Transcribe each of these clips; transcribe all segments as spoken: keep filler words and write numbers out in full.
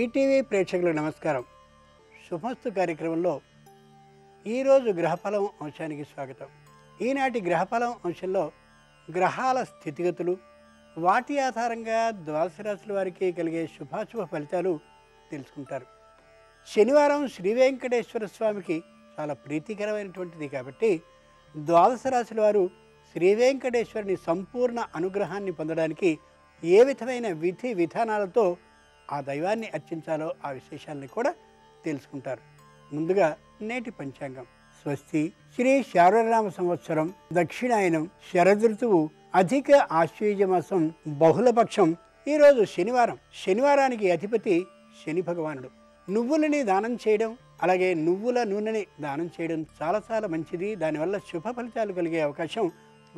ETV ప్రేక్షకులకు నమస్కారం. శుభమస్తు కార్యక్రమంలో ఈరోజు గ్రహఫలం అంశానికి స్వాగతం. ఈనాటి గ్రహఫలం అంశంలో గ్రహాల స్థితిగతులు, వాటి ఆధారంగా ద్వాదశ రాశుల వారికి కలిగే శుభాశుభ ఫలితాలు తెలుసుకుంటారు. శనివారం శ్రీ వెంకటేశ్వర స్వామికి చాలా ప్రీతికరమైనటువంటిది కాబట్టి ద్వాదశ రాశుల వారు శ్రీ వెంకటేశ్వరుని సంపూర్ణ అనుగ్రహాన్ని పొందడానికి ఏ విధమైన విధి విధానాలతో ఆ దైవాన్ని అర్చించాలో ఆ విశేషాలని కూడా తెలుసుకుంటారు. ముందుగా నేటి పంచాంగం. స్వస్తి శ్రీ శార్వనామ సంవత్సరం దక్షిణాయనం శరదృతువు అధిక ఆశ్వీజ మాసం బహుళపక్షం. ఈరోజు శనివారం. శనివారానికి అధిపతి శని భగవానుడు. నువ్వులని దానం చేయడం, అలాగే నువ్వుల నూనెని దానం చేయడం చాలా చాలా మంచిది. దానివల్ల శుభ ఫలితాలు కలిగే అవకాశం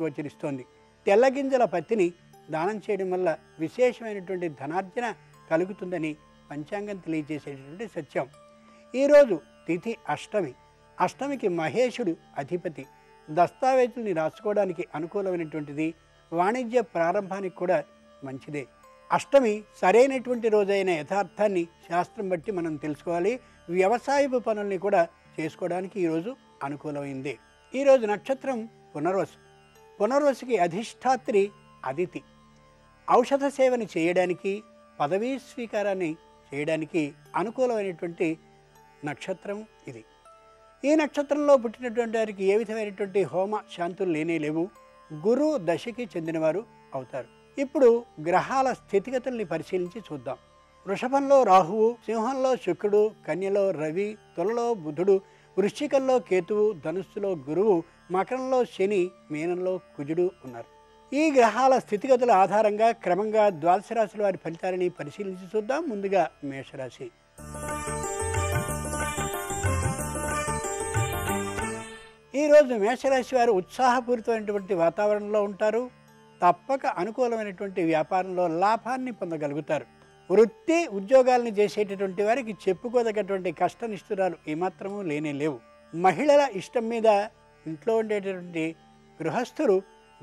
గోచరిస్తోంది. తెల్లగింజల పత్తిని దానం చేయడం వల్ల విశేషమైనటువంటి ధనార్జన కలుగుతుందని పంచాంగం తెలియజేసేటటువంటి సత్యం. ఈరోజు తిథి అష్టమి. అష్టమికి మహేశుడు అధిపతి. దస్తావేజుల్ని రాసుకోవడానికి అనుకూలమైనటువంటిది. వాణిజ్య ప్రారంభానికి కూడా మంచిదే. అష్టమి సరైనటువంటి రోజైన యథార్థాన్ని శాస్త్రం బట్టి మనం తెలుసుకోవాలి. వ్యవసాయపు పనుల్ని కూడా చేసుకోవడానికి ఈరోజు అనుకూలమైంది. ఈరోజు నక్షత్రం పునర్వసు. పునర్వసుకి అధిష్టాత్రి అదితి. ఔషధ సేవని చేయడానికి, పదవీ స్వీకారాన్ని చేయడానికి అనుకూలమైనటువంటి నక్షత్రం ఇది. ఈ నక్షత్రంలో పుట్టినటువంటి వారికి ఏ విధమైనటువంటి హోమ శాంతులు లేనే లేవు. గురు దశకి చెందినవారు అవుతారు. ఇప్పుడు గ్రహాల స్థితిగతుల్ని పరిశీలించి చూద్దాం. వృషభంలో రాహువు, సింహంలో శుక్రుడు, కన్యలో రవి, తులలో బుధుడు, వృశ్చికంలో కేతువు, ధనుస్సులో గురువు, మకరంలో శని, మీనంలో కుజుడు ఉన్నారు. ఈ గ్రహాల స్థితిగతుల ఆధారంగా క్రమంగా ద్వాదశ రాశుల వారి ఫలితాలని పరిశీలించి చూద్దాం. ముందుగా మేషరాశి. ఈరోజు మేషరాశి వారు ఉత్సాహపూరితమైనటువంటి వాతావరణంలో ఉంటారు. తప్పక అనుకూలమైనటువంటి వ్యాపారంలో లాభాన్ని పొందగలుగుతారు. వృత్తి ఉద్యోగాలను చేసేటటువంటి వారికి చెప్పుకోదగ్గటువంటి కష్టనిష్ఠురాలు ఏమాత్రము లేనే లేవు. మహిళల ఇష్టం మీద ఇంట్లో ఉండేటటువంటి గృహస్థులు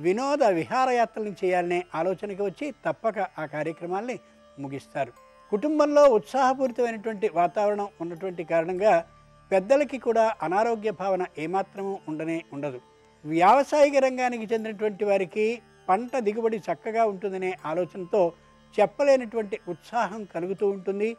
వినోద విహారయాత్రలను చేయాలనే ఆలోచనకి వచ్చి తప్పక ఆ కార్యక్రమాల్ని ముగిస్తారు. కుటుంబంలో ఉత్సాహపూరితమైనటువంటి వాతావరణం ఉన్నటువంటి కారణంగా పెద్దలకి కూడా అనారోగ్య భావన ఏమాత్రము ఉండనే ఉండదు. వ్యావసాయిక రంగానికి చెందినటువంటి వారికి పంట దిగుబడి చక్కగా ఉంటుందనే ఆలోచనతో చెప్పలేనటువంటి ఉత్సాహం కలుగుతూ ఉంటుంది.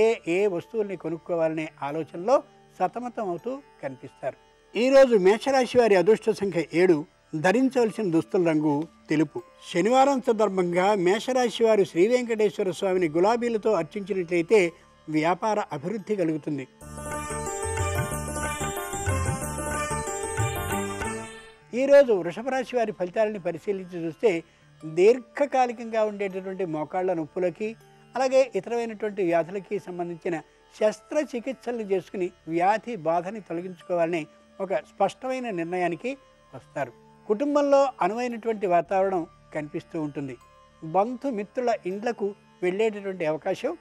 ఏ ఏ వస్తువుల్ని కొనుక్కోవాలనే ఆలోచనలో సతమతం అవుతూ కనిపిస్తారు. ఈరోజు మేషరాశి వారి అదృష్ట సంఖ్య ఏడు. ధరించవలసిన దుస్తుల రంగు తెలుపు. శనివారం సందర్భంగా మేషరాశి వారు శ్రీ వెంకటేశ్వర స్వామిని గులాబీలతో అర్చించినట్లయితే వ్యాపార అభివృద్ధి కలుగుతుంది. ఈరోజు వృషభ రాశి వారి ఫలితాలని పరిశీలించి చూస్తే దీర్ఘకాలికంగా ఉండేటటువంటి మోకాళ్ల నొప్పులకి, అలాగే ఇతరమైనటువంటి వ్యాధులకి సంబంధించిన శస్త్రచికిత్సలు చేసుకుని వ్యాధి బాధని తొలగించుకోవాలని ఒక స్పష్టమైన నిర్ణయానికి వస్తారు. కుటుంబంలో అనువైనటువంటి వాతావరణం కనిపిస్తూ ఉంటుంది. బంధుమిత్రుల ఇండ్లకు వెళ్ళేటటువంటి అవకాశం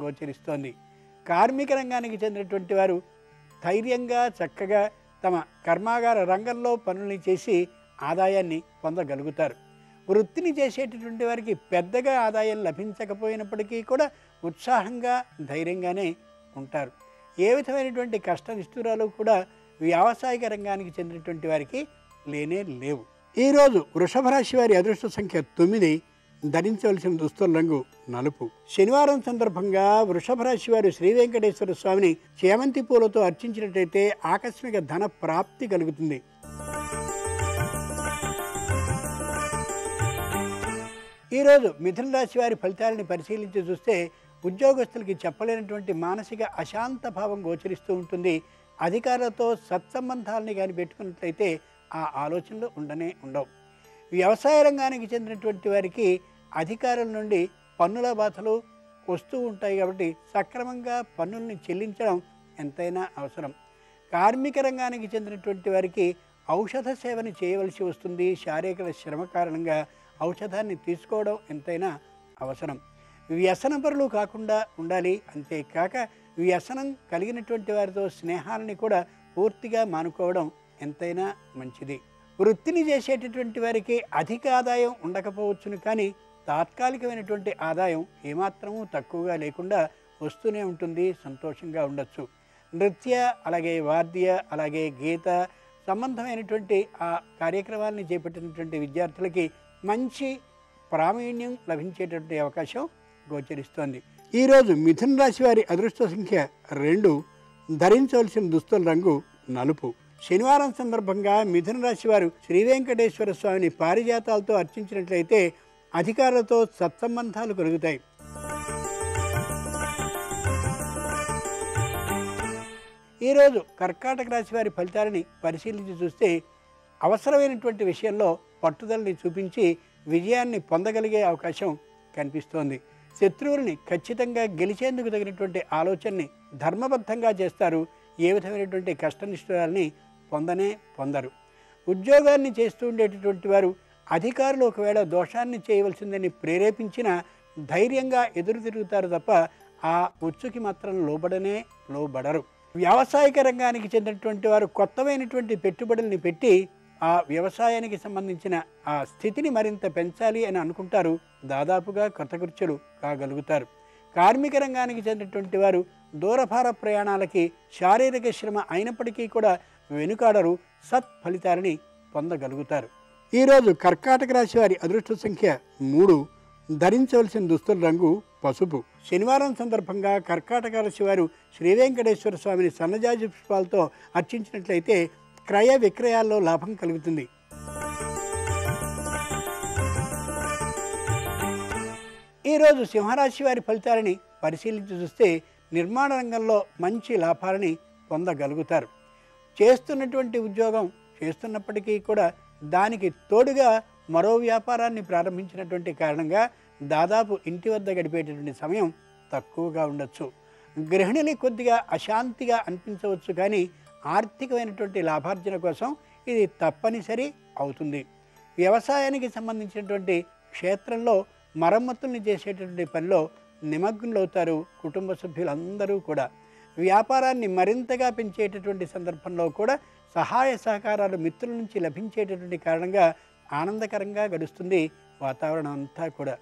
గోచరిస్తోంది. కార్మిక రంగానికి చెందినటువంటి వారు ధైర్యంగా చక్కగా తమ కర్మాగార రంగంలో పనుల్ని చేసి ఆదాయాన్ని పొందగలుగుతారు. వృత్తిని చేసేటటువంటి వారికి పెద్దగా ఆదాయం లభించకపోయినప్పటికీ కూడా ఉత్సాహంగా ధైర్యంగానే ఉంటారు. ఏ విధమైనటువంటి కష్ట నిష్ఠురాలు కూడా వ్యావసాయిక రంగానికి చెందినటువంటి వారికి లేనే లేవు. ఈరోజు వృషభ రాశి వారి అదృష్ట సంఖ్య తొమ్మిది. ధరించవలసిన దుస్తుల రంగు నలుపు. శనివారం సందర్భంగా వృషభ రాశి వారు శ్రీ వెంకటేశ్వర స్వామిని చేమంతి పూలతో అర్చించినట్లయితే ఆకస్మిక ధన ప్రాప్తి కలుగుతుంది. ఈరోజు మిథున రాశి వారి ఫలితాలని పరిశీలించి చూస్తే ఉద్యోగస్తులకి చెప్పలేనటువంటి మానసిక అశాంత భావం గోచరిస్తూ ఉంటుంది. అధికారులతో సత్సంబంధాలని కానీ పెట్టుకున్నట్లయితే ఆ ఆలోచనలు ఉండనే ఉండవు. వ్యవసాయ రంగానికి చెందినటువంటి వారికి అధికారుల నుండి పన్నుల బాధలు వస్తూ ఉంటాయి కాబట్టి సక్రమంగా పన్నుల్ని చెల్లించడం ఎంతైనా అవసరం. కార్మిక రంగానికి చెందినటువంటి వారికి ఔషధ సేవను చేయవలసి వస్తుంది. శారీరక శ్రమ కారణంగా ఔషధాన్ని తీసుకోవడం ఎంతైనా అవసరం. వ్యసనపరులు కాకుండా ఉండాలి. అంతేకాక వ్యసనం కలిగినటువంటి వారితో స్నేహాలని కూడా పూర్తిగా మానుకోవడం ఎంతైనా మంచిది. వృత్తిని చేసేటటువంటి వారికి అధిక ఆదాయం ఉండకపోవచ్చును కానీ తాత్కాలికమైనటువంటి ఆదాయం ఏ మాత్రమూ తక్కువగా లేకుండా వస్తూనే ఉంటుంది, సంతోషంగా ఉండొచ్చు। నృత్య అలాగే వాద్య అలాగే గీత సంబంధమైనటువంటి ఆ కార్యక్రమాలను చేపట్టినటువంటి విద్యార్థులకి మంచి ప్రావీణ్యం లభించేటటువంటి అవకాశం గోచరిస్తోంది। ఈ రోజు మిథున రాశి వారి అదృష్ట సంఖ్య రెండు, ధరించవలసిన దుస్తుల రంగు నలుపు। శనివారం సందర్భంగా మిథున రాశి వారు శ్రీ వెంకటేశ్వర స్వామిని పారిజాతాలతో అర్చించినట్లయితే అధికారులతో సత్సంబంధాలు కలుగుతాయి। ఈ రోజు కర్కాటక రాశి వారి ఫలితాలను పరిశీలించి చూస్తే అవసరమైనటువంటి విషయంలో పట్టుదలని చూపించి విజయాన్ని పొందగలిగే అవకాశం కనిపిస్తోంది। శత్రువుల్ని ఖచ్చితంగా గెలిచేందుకు తగినటువంటి ఆలోచనని ధర్మబద్ధంగా చేస్తారు। ఏ విధమైనటువంటి కష్టనిష్టాలని పొందనే పొందరు। ఉద్యోగాన్ని చేస్తూ ఉండేటటువంటి వారు అధికారులు ఒకవేళ దోషాన్ని చేయవలసిందని ప్రేరేపించినా ధైర్యంగా ఎదురు తిరుగుతారు తప్ప ఆ ఉచ్చుకి మాత్రం లోబడనే లోబడరు। వ్యావసాయక రంగానికి చెందినటువంటి వారు కొత్తమైనటువంటి పెట్టుబడుల్ని పెట్టి ఆ వ్యవసాయానికి సంబంధించిన ఆ స్థితిని మరింత పెంచాలి అని అనుకుంటారు, దాదాపుగా కృతకృత్యులు కాగలుగుతారు। కార్మిక రంగానికి చెందినటువంటి వారు దూరభార ప్రయాణాలకి శారీరక శ్రమ అయినప్పటికీ కూడా వెనుకాడరు, సత్ఫలితాలని పొందగలుగుతారు। ఈరోజు కర్కాటక రాశి వారి అదృష్ట సంఖ్య మూడు, ధరించవలసిన దుస్తుల రంగు పసుపు। శనివారం సందర్భంగా కర్కాటక రాశి వారు శ్రీ వెంకటేశ్వర స్వామిని సన్నజాజి పుష్పాలతో అర్చించినట్లయితే క్రయ విక్రయాల్లో లాభం కలుగుతుంది। ఈరోజు సింహరాశి వారి ఫలితాలని పరిశీలించి చూస్తే నిర్మాణ రంగంలో మంచి లాభాలని పొందగలుగుతారు। చేస్తున్నటువంటి ఉద్యోగం చేస్తున్నప్పటికీ కూడా దానికి తోడుగా మరో వ్యాపారాన్ని ప్రారంభించినటువంటి కారణంగా దాదాపు ఇంటి వద్ద గడిపేటటువంటి సమయం తక్కువగా ఉండొచ్చు। గృహిణులు కొద్దిగా అశాంతిగా అనిపించవచ్చు, కానీ ఆర్థికమైనటువంటి లాభార్జన కోసం ఇది తప్పనిసరి అవుతుంది। వ్యవసాయానికి సంబంధించినటువంటి క్షేత్రంలో మరమ్మతుల్ని చేసేటటువంటి పనిలో నిమగ్నులవుతారు కుటుంబ సభ్యులందరూ కూడా। వ్యాపారాన్ని మరింతగా పెంచేటటువంటి సందర్భంలో కూడా సహాయ సహకారాలు మిత్రుల నుంచి లభించేటటువంటి కారణంగా ఆనందకరంగా గడుస్తుంది వాతావరణం అంతా కూడా।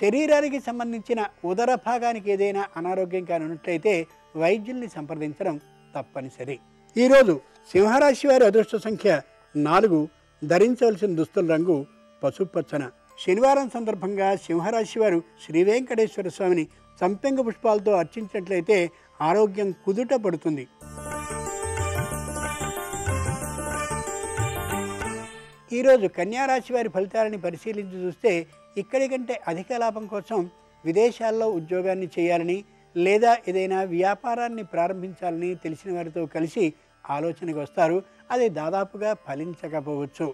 శరీరానికి సంబంధించిన ఉదర భాగానికి ఏదైనా అనారోగ్యం కానున్నట్లయితే వైద్యుల్ని సంప్రదించడం తప్పనిసరి। ఈరోజు సింహరాశి వారి అదృష్ట సంఖ్య నాలుగు, ధరించవలసిన దుస్తుల రంగు పసుపచ్చన। శనివారం సందర్భంగా సింహరాశి వారు శ్రీ వెంకటేశ్వర స్వామిని సంపెంగ పుష్పాలతో అర్చించినట్లయితే ఆరోగ్యం కుదుట పడుతుంది। ఈరోజు కన్యారాశి వారి ఫలితాలని పరిశీలించి చూస్తే ఇక్కడి కంటే అధిక లాభం కోసం విదేశాల్లో ఉద్యోగాన్ని చేయాలని లేదా ఏదైనా వ్యాపారాన్ని ప్రారంభించాలని తెలిసిన వారితో కలిసి ఆలోచనకు వస్తారు, అది దాదాపుగా ఫలించకపోవచ్చు।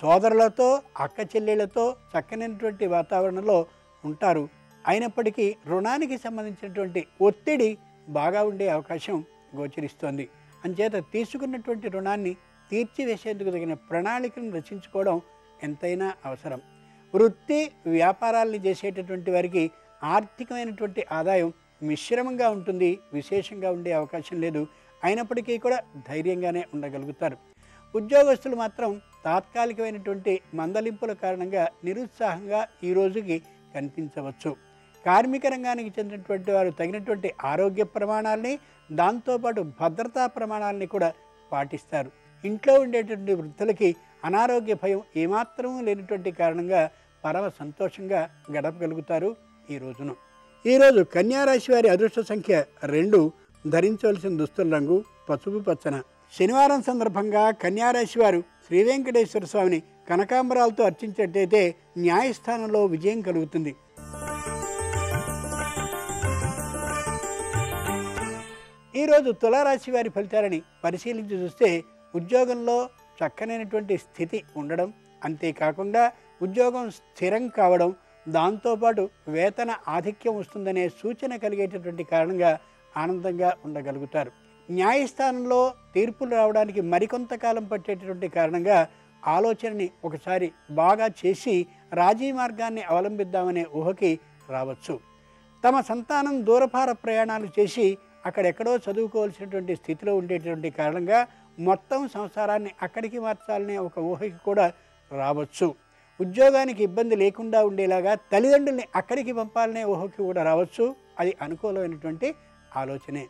సోదరులతో అక్క చెల్లెళ్లతో చక్కనైనటువంటి వాతావరణంలో ఉంటారు, అయినప్పటికీ రుణానికి సంబంధించినటువంటి ఒత్తిడి బాగా ఉండే అవకాశం గోచరిస్తోంది। అంచేత తీసుకున్నటువంటి రుణాన్ని తీర్చివేసేందుకు తగిన ప్రణాళికను రచించుకోవడం ఎంతైనా అవసరం। వృత్తి వ్యాపారాలను చేసేటటువంటి వారికి ఆర్థికమైనటువంటి ఆదాయం మిశ్రమంగా ఉంటుంది, విశేషంగా ఉండే అవకాశం లేదు, అయినప్పటికీ కూడా ధైర్యంగానే ఉండగలుగుతారు। ఉద్యోగస్తులు మాత్రం తాత్కాలికమైనటువంటి మందలింపుల కారణంగా నిరుత్సాహంగా ఈ రోజుకి కనిపించవచ్చు। కార్మిక రంగానికి చెందినటువంటి వారు తగినటువంటి ఆరోగ్య ప్రమాణాలని దాంతోపాటు భద్రతా ప్రమాణాలని కూడా పాటిస్తారు। ఇంట్లో ఉండేటువంటి వృద్ధులకి అనారోగ్య భయం ఏమాత్రమూ లేనటువంటి కారణంగా పరమ సంతోషంగా గడపగలుగుతారు ఈ రోజును। ఈరోజు కన్యారాశి వారి అదృష్ట సంఖ్య రెండు, ధరించవలసిన దుస్తుల రంగు పసుపు పచ్చన। శనివారం సందర్భంగా కన్యారాశి వారు శ్రీ వెంకటేశ్వర స్వామిని కనకాంబరాలతో అర్చించేటైతే న్యాయస్థానంలో విజయం కలుగుతుంది। ఈరోజు తులారాశి వారి ఫలితాలని పరిశీలించి చూస్తే ఉద్యోగంలో చక్కనైనటువంటి స్థితి ఉండడం, అంతేకాకుండా ఉద్యోగం స్థిరం కావడం, దాంతోపాటు వేతన ఆధిక్యం వస్తుందనే సూచన కలిగేటటువంటి కారణంగా ఆనందంగా ఉండగలుగుతారు। న్యాయస్థానంలో తీర్పులు రావడానికి మరికొంతకాలం పట్టేటటువంటి కారణంగా ఆలోచనని ఒకసారి బాగా చేసి రాజీ మార్గాన్ని అవలంబిద్దామనే ఊహకి రావచ్చు। తమ సంతానం దూరభార ప్రయాణాలు చేసి అక్కడెక్కడో చదువుకోవాల్సినటువంటి స్థితిలో ఉండేటటువంటి కారణంగా మొత్తం సంసారాన్ని అక్కడికి మార్చాలనే ఒక ఊహకి కూడా రావచ్చు। ఉద్యోగానికి ఇబ్బంది లేకుండా ఉండేలాగా తల్లిదండ్రుల్ని అక్కడికి పంపాలనే ఊహకి కూడా రావచ్చు. అది అనుకూలమైనటువంటి ఆలోచనే.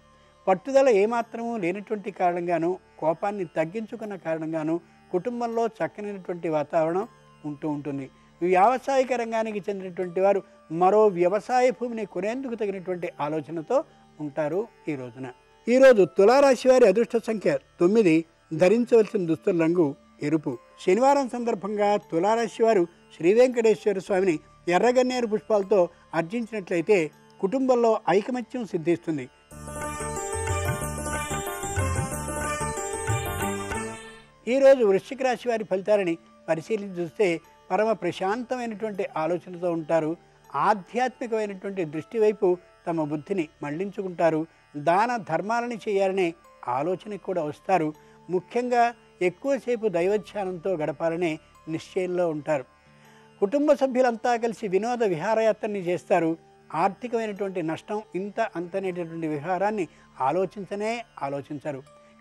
పట్టుదల ఏమాత్రమూ లేనటువంటి కారణంగాను కోపాన్ని తగ్గించుకున్న కారణంగాను కుటుంబంలో చక్కనైనటువంటి వాతావరణం ఉంటూ ఉంటుంది. వ్యావసాయిక రంగానికి చెందినటువంటి వారు మరో వ్యవసాయ భూమిని కొనేందుకు తగినటువంటి ఆలోచనతో ఉంటారు ఈ రోజున. ఈరోజు తులారాశి వారి అదృష్ట సంఖ్య తొమ్మిది. ధరించవలసిన దుస్తుల రంగు ఎరుపు. శనివారం సందర్భంగా తులారాశి వారు శ్రీ వెంకటేశ్వర స్వామిని ఎర్రగన్నేరు పుష్పాలతో అర్జించినట్లయితే కుటుంబంలో ఐకమత్యం సిద్ధిస్తుంది. ఈరోజు వృశ్చిక రాశి వారి ఫలితాలని పరిశీలించి చూస్తే పరమ ప్రశాంతమైనటువంటి ఆలోచనతో ఉంటారు. ఆధ్యాత్మికమైనటువంటి దృష్టి వైపు తమ బుద్ధిని మళ్లించుకుంటారు. దాన ధర్మాలని చేయాలనే ఆలోచనకు కూడా వస్తారు. ముఖ్యంగా ఎక్కువసేపు దైవధ్యానంతో గడపాలనే నిశ్చయంలో ఉంటారు. కుటుంబ సభ్యులంతా కలిసి వినోద విహారయాత్రని చేస్తారు. ఆర్థికమైనటువంటి నష్టం ఇంత అంతనేటటువంటి విహారాన్ని ఆలోచించనే ఆలోచించరు.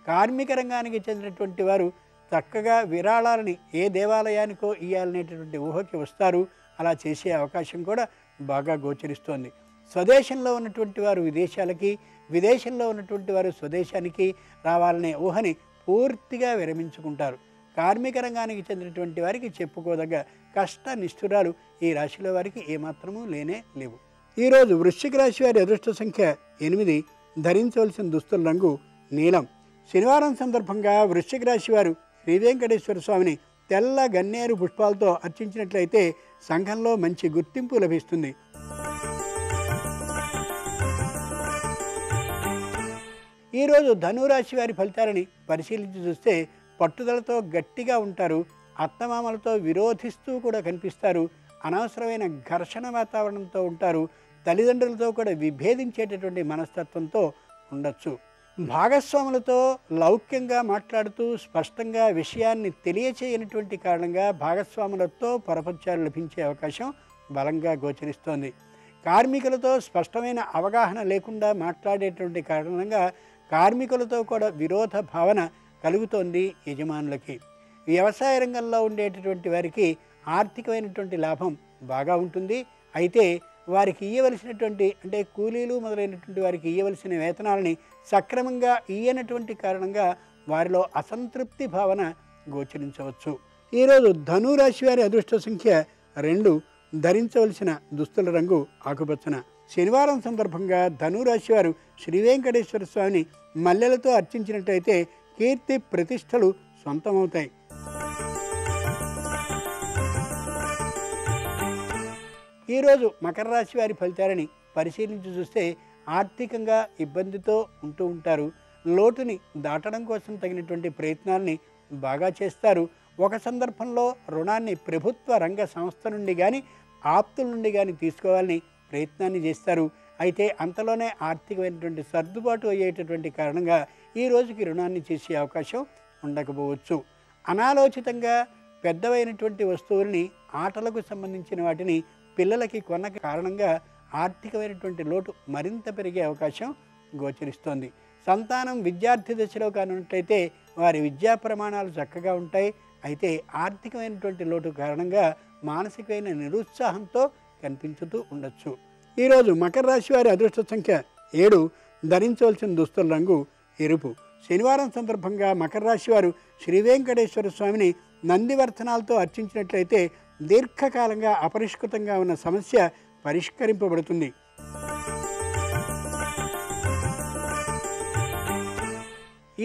కార్మిక రంగానికి చెందినటువంటి వారు చక్కగా విరాళాలని ఏ దేవాలయానికో ఇయ్యాలనేటటువంటి ఊహకి వస్తారు. అలా చేసే అవకాశం కూడా బాగా గోచరిస్తోంది. స్వదేశంలో ఉన్నటువంటి వారు విదేశాలకి, విదేశంలో ఉన్నటువంటి వారు స్వదేశానికి రావాలనే ఊహని పూర్తిగా విరమించుకుంటారు. కార్మిక రంగానికి చెందినటువంటి వారికి చెప్పుకోదగ్గ కష్ట నిష్ఠురాలు ఈ రాశిలో వారికి ఏమాత్రమూ లేనే లేవు. ఈరోజు వృశ్చిక రాశి వారి అదృష్ట సంఖ్య ఎనిమిది. ధరించవలసిన దుస్తుల రంగు నీలం. శనివారం సందర్భంగా వృశ్చిక రాశి వారు శ్రీ వెంకటేశ్వర స్వామిని తెల్ల గన్నేరు పుష్పాలతో అర్చించినట్లయితే సంఘంలో మంచి గుర్తింపు లభిస్తుంది. ఈరోజు ధనురాశి వారి ఫలితాలని పరిశీలించి చూస్తే పట్టుదలతో గట్టిగా ఉంటారు. అత్తమామలతో విరోధిస్తూ కూడా కనిపిస్తారు. అనవసరమైన ఘర్షణ వాతావరణంతో ఉంటారు. తల్లిదండ్రులతో కూడా విభేదించేటటువంటి మనస్తత్వంతో ఉండొచ్చు. భాగస్వాములతో లౌక్యంగా మాట్లాడుతూ స్పష్టంగా విషయాన్ని తెలియచేయనటువంటి కారణంగా భాగస్వాములతో పరపత్యాలు లభించే అవకాశం బలంగా గోచరిస్తోంది. కార్మికులతో స్పష్టమైన అవగాహన లేకుండా మాట్లాడేటువంటి కారణంగా కార్మికులతో కూడా విరోధ భావన కలుగుతోంది యజమానులకి. వ్యవసాయ రంగంలో ఉండేటటువంటి వారికి ఆర్థికమైనటువంటి లాభం బాగా ఉంటుంది. అయితే వారికి ఇయ్యవలసినటువంటి అంటే కూలీలు మొదలైనటువంటి వారికి ఇయ్యవలసిన వేతనాలని సక్రమంగా ఇయ్యనటువంటి కారణంగా వారిలో అసంతృప్తి భావన గోచరించవచ్చు. ఈరోజు ధనురాశి వారి అదృష్ట సంఖ్య రెండు. ధరించవలసిన దుస్తుల రంగు ఆకుపచ్చన. శనివారం సందర్భంగా ధనురాశి వారు శ్రీ వెంకటేశ్వర స్వామిని మల్లెలతో అర్చించినట్లయితే కీర్తి ప్రతిష్టలు సొంతమవుతాయి. ఈరోజు మకర రాశి వారి ఫలితాలని పరిశీలించి చూస్తే ఆర్థికంగా ఇబ్బందితో ఉంటూ ఉంటారు. లోటుని దాటడం కోసం తగినటువంటి ప్రయత్నాలని బాగా చేస్తారు. ఒక సందర్భంలో రుణాన్ని ప్రభుత్వ రంగ సంస్థ నుండి కానీ ఆప్తుల నుండి కానీ తీసుకోవాలని ప్రయత్నాన్ని చేస్తారు. అయితే అంతలోనే ఆర్థికమైనటువంటి సర్దుబాటు అయ్యేటటువంటి కారణంగా ఈ రోజుకి రుణాన్ని చేసే అవకాశం ఉండకపోవచ్చు. అనాలోచితంగా పెద్దవైనటువంటి వస్తువుల్ని, ఆటలకు సంబంధించిన వాటిని పిల్లలకి కొన్న కారణంగా ఆర్థికమైనటువంటి లోటు మరింత పెరిగే అవకాశం గోచరిస్తోంది. సంతానం విద్యార్థి దశలో కానున్నట్లయితే వారి విద్యా ప్రమాణాలు చక్కగా ఉంటాయి. అయితే ఆర్థికమైనటువంటి లోటు కారణంగా మానసికమైన నిరుత్సాహంతో కనిపించుతూ ఉండొచ్చు. ఈరోజు మకర రాశి వారి అదృష్ట సంఖ్య ఏడు. ధరించవలసిన దుస్తుల రంగు ఎరుపు. శనివారం సందర్భంగా మకర రాశి వారు శ్రీ వెంకటేశ్వర స్వామిని నందివర్ధనాలతో అర్చించినట్లయితే దీర్ఘకాలంగా అపరిష్కృతంగా ఉన్న సమస్య పరిష్కరింపబడుతుంది.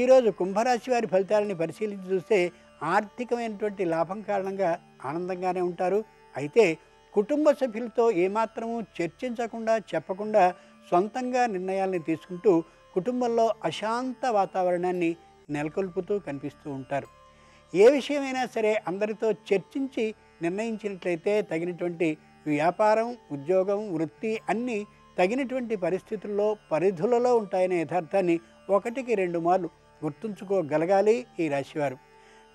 ఈరోజు కుంభరాశి వారి ఫలితాలని పరిశీలించి చూస్తే ఆర్థికమైనటువంటి లాభం కారణంగా ఆనందంగానే ఉంటారు. అయితే కుటుంబ సభ్యులతో ఏమాత్రము చర్చించకుండా చెప్పకుండా సొంతంగా నిర్ణయాలను తీసుకుంటూ కుటుంబంలో అశాంత వాతావరణాన్ని నెలకొల్పుతూ కనిపిస్తూ ఉంటారు. ఏ విషయమైనా సరే అందరితో చర్చించి నిర్ణయించినట్లయితే తగినటువంటి వ్యాపారం, ఉద్యోగం, వృత్తి అన్నీ తగినటువంటి పరిస్థితుల్లో పరిధులలో ఉంటాయనే యథార్థాన్ని ఒకటికి రెండు మార్లు గుర్తుంచుకోగలగాలి ఈ రాశివారు.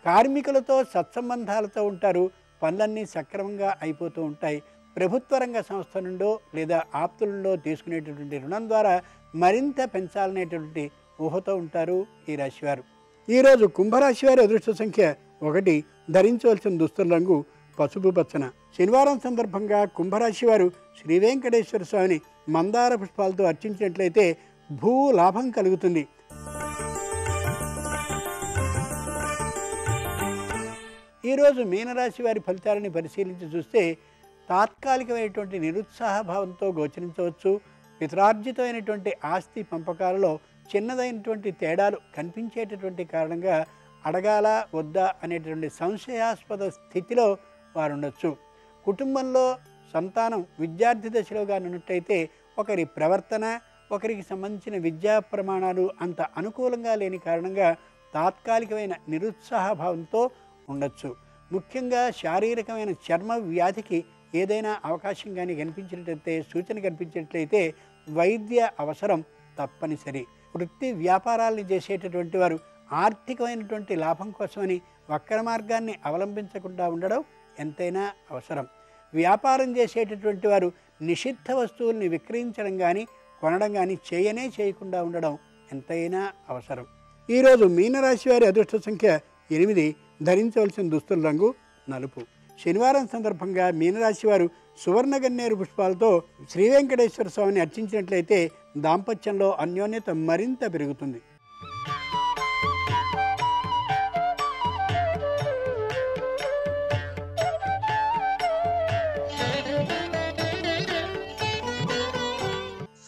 కార్మికులతో సత్సంబంధాలతో ఉంటారు. పనులన్నీ సక్రమంగా అయిపోతూ ఉంటాయి. ప్రభుత్వ రంగ సంస్థ నుండో లేదా ఆప్తుల నుండో తీసుకునేటటువంటి రుణం ద్వారా మరింత పెంచాలనేటటువంటి ఊహతో ఉంటారు ఈ రాశివారు. ఈరోజు కుంభరాశి వారి అదృష్ట సంఖ్య ఒకటి. ధరించవలసిన దుస్తుల రంగు పసుపు బచ్చన శనివారం సందర్భంగా కుంభరాశి వారు శ్రీ వెంకటేశ్వర స్వామిని మందార పుష్పాలతో అర్చించినట్లయితే భూ లాభం కలుగుతుంది. ఈ రోజు మీనరాశి వారి ఫలితాలను పరిశీలించి చూస్తే తాత్కాలికమైనటువంటి నిరుత్సాహ భావంతో గోచరించవచ్చు. పితరార్జితమైనటువంటి ఆస్తి పంపకాలలో చిన్నదైనటువంటి తేడాలు కనిపించేటటువంటి కారణంగా అడగాల వద్దా అనేటువంటి సంశయాస్పద స్థితిలో వారు ఉండొచ్చు. కుటుంబంలో సంతానం విద్యార్థి దశలో కానున్నట్టయితే ఒకరి ప్రవర్తన, ఒకరికి సంబంధించిన విద్యా ప్రమాణాలు అంత అనుకూలంగా లేని కారణంగా తాత్కాలికమైన నిరుత్సాహ భావంతో ఉండొచ్చు. ముఖ్యంగా శారీరకమైన చర్మ వ్యాధికి ఏదైనా అవకాశం కానీ కనిపించినట్లయితే సూచన కనిపించినట్లయితే వైద్య అవసరం తప్పనిసరి. వృత్తి వ్యాపారాలను చేసేటటువంటి వారు ఆర్థికమైనటువంటి లాభం కోసమని వక్ర మార్గాన్ని అవలంబించకుండా ఉండడం ఎంతైనా అవసరం. వ్యాపారం చేసేటటువంటి వారు నిషిద్ధ వస్తువుల్ని విక్రయించడం కానీ కొనడం కానీ చేయనే చేయకుండా ఉండడం ఎంతైనా అవసరం. ఈరోజు మీనరాశి వారి అదృష్ట సంఖ్య ఎనిమిది. ధరించవలసిన దుస్తుల రంగు నలుపు. శనివారం సందర్భంగా మీనరాశి వారు సువర్ణ గన్నేరు పుష్పాలతో శ్రీ వెంకటేశ్వర స్వామిని అర్చించినట్లయితే దాంపత్యంలో అన్యోన్యత మరింత పెరుగుతుంది.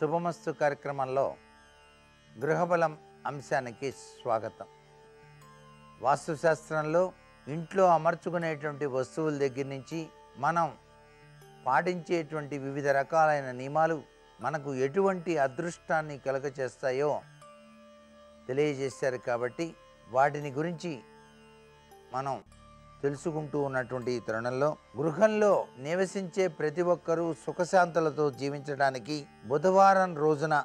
శుభమస్తు కార్యక్రమంలో గృహబలం అంశానికి స్వాగతం. వాస్తుశాస్త్రంలో ఇంట్లో అమర్చుకునేటువంటి వస్తువుల దగ్గర నుంచి మనం పాటించేటువంటి వివిధ రకాలైన నియమాలు మనకు ఎటువంటి అదృష్టాన్ని కలుగచేస్తాయో తెలియజేశారు. కాబట్టి వాటిని గురించి మనం తెలుసుకుంటూ ఉన్నటువంటి ఈ తరుణంలో గృహంలో నివసించే ప్రతి ఒక్కరూ సుఖశాంతులతో జీవించడానికి బుధవారం రోజున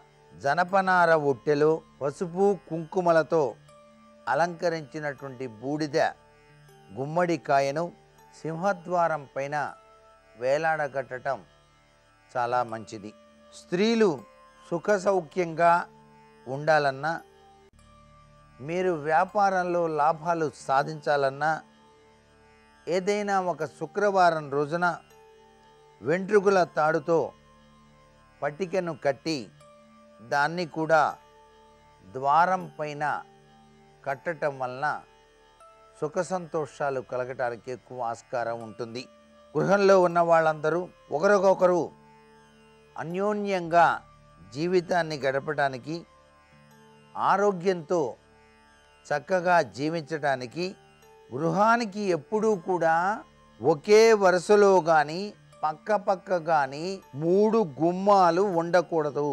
జనపనార ఒట్టెలో పసుపు కుంకుమలతో అలంకరించినటువంటి బూడిద గుమ్మడికాయను సింహద్వారం పైన వేలాడగట్టడం చాలా మంచిది. స్త్రీలు సుఖ సౌఖ్యంగా ఉండాలన్నా, మీరు వ్యాపారంలో లాభాలు సాధించాలన్నా ఏదైనా ఒక శుక్రవారం రోజున వెంట్రుకల తాడుతో పట్టికను కట్టి దాన్ని కూడా ద్వారం పైన కట్టడం వలన సుఖ సంతోషాలు కలగటానికి ఎక్కువ ఆస్కారం ఉంటుంది. గృహంలో ఉన్న వాళ్ళందరూ ఒకరికొకరు అన్యోన్యంగా జీవితాన్ని గడపడానికి, ఆరోగ్యంతో చక్కగా జీవించడానికి గృహానికి ఎప్పుడూ కూడా ఒకే వరుసలో కానీ పక్క పక్క కానీ మూడు గుమ్మాలు ఉండకూడదు.